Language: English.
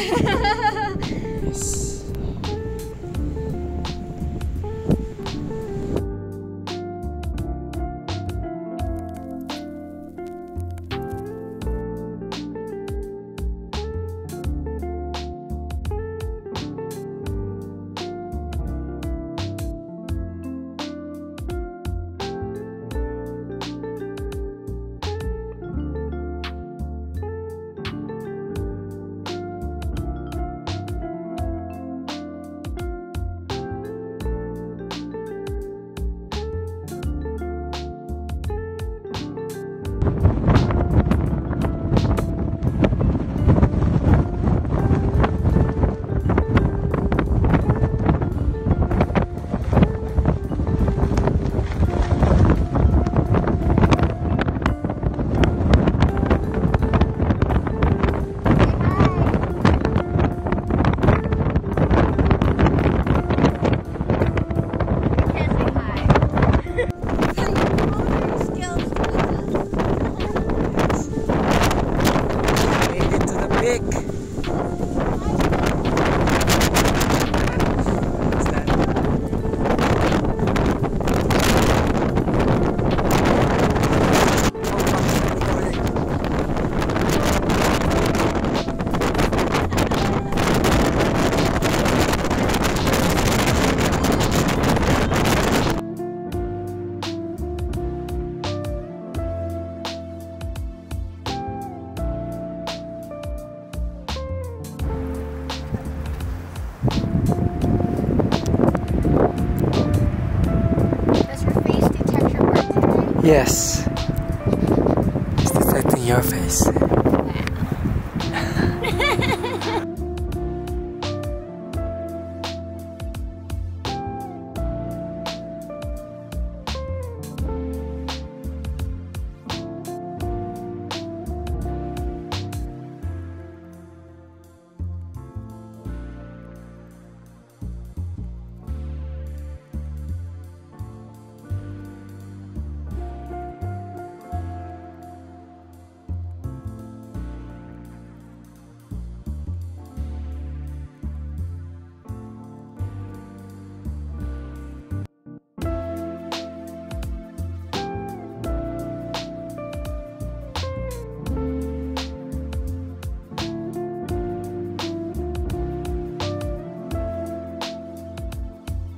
Yes. Yes, it's detecting your face.